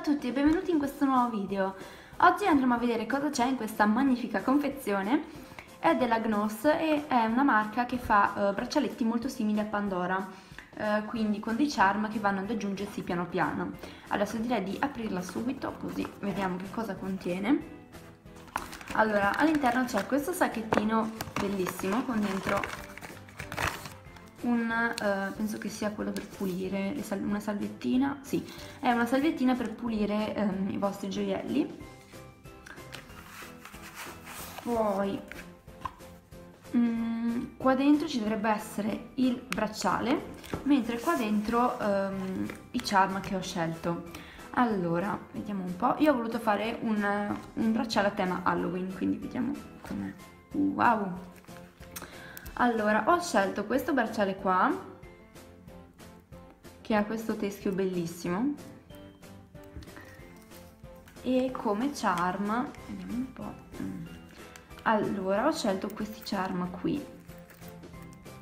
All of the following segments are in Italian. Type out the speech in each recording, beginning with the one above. a tutti e benvenuti in questo nuovo video. Oggi andremo a vedere cosa c'è in questa magnifica confezione. È della Gnoce e è una marca che fa braccialetti molto simili a Pandora, quindi con dei charm che vanno ad aggiungersi piano piano. Adesso direi di aprirla subito, così vediamo che cosa contiene. Allora, all'interno c'è questo sacchettino bellissimo con dentro penso che sia quello per pulire, una salviettina, sì, è una salviettina per pulire i vostri gioielli. Poi qua dentro ci dovrebbe essere il bracciale, mentre qua dentro i charm che ho scelto. Allora, vediamo un po', io ho voluto fare un bracciale a tema Halloween, quindi vediamo com'è. Wow! Allora, ho scelto questo bracciale qua, che ha questo teschio bellissimo, e come charm, vediamo un po', allora ho scelto questi charm qui,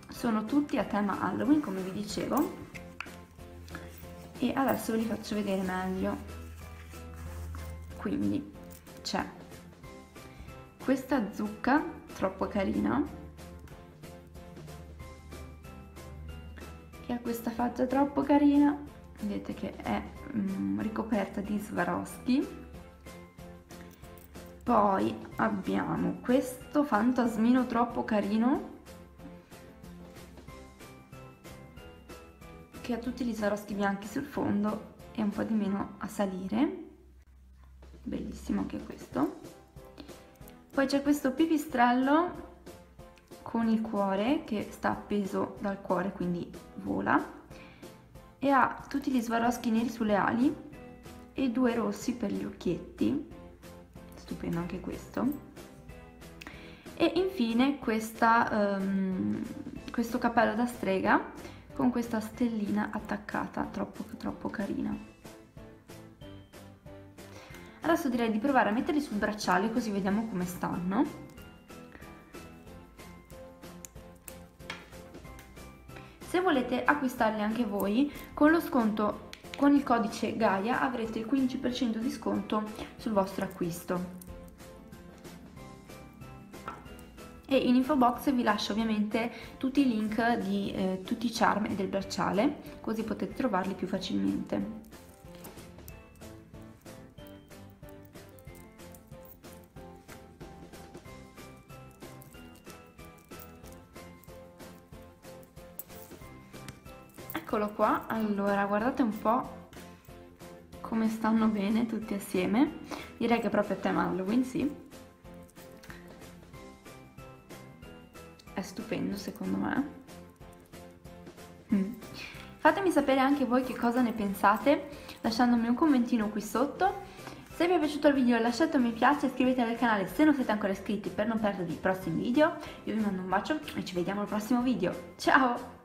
sono tutti a tema Halloween come vi dicevo. E adesso ve li faccio vedere meglio. Quindi c'è questa zucca troppo carina che ha questa faccia troppo carina, vedete che è ricoperta di Swarovski. Poi abbiamo questo fantasmino troppo carino che ha tutti gli Swarovski bianchi sul fondo e un po' di meno a salire, bellissimo anche questo. Poi c'è questo pipistrello con il cuore che sta appeso dal cuore, quindi vola, e ha tutti gli Swarovski neri sulle ali e due rossi per gli occhietti, stupendo anche questo. E infine questo cappello da strega con questa stellina attaccata, troppo carina. Adesso direi di provare a metterli sul bracciale così vediamo come stanno. Se volete acquistarli anche voi, con lo sconto, con il codice GeaGaia avrete il 15% di sconto sul vostro acquisto. E in info box vi lascio ovviamente tutti i link di tutti i charm e del bracciale, così potete trovarli più facilmente. Eccolo qua, allora guardate un po' come stanno bene tutti assieme, direi che è proprio a tema Halloween, sì. È stupendo secondo me. Fatemi sapere anche voi che cosa ne pensate lasciandomi un commentino qui sotto. Se vi è piaciuto il video lasciate un mi piace, iscrivetevi al canale se non siete ancora iscritti per non perdervi i prossimi video. Io vi mando un bacio e ci vediamo al prossimo video. Ciao!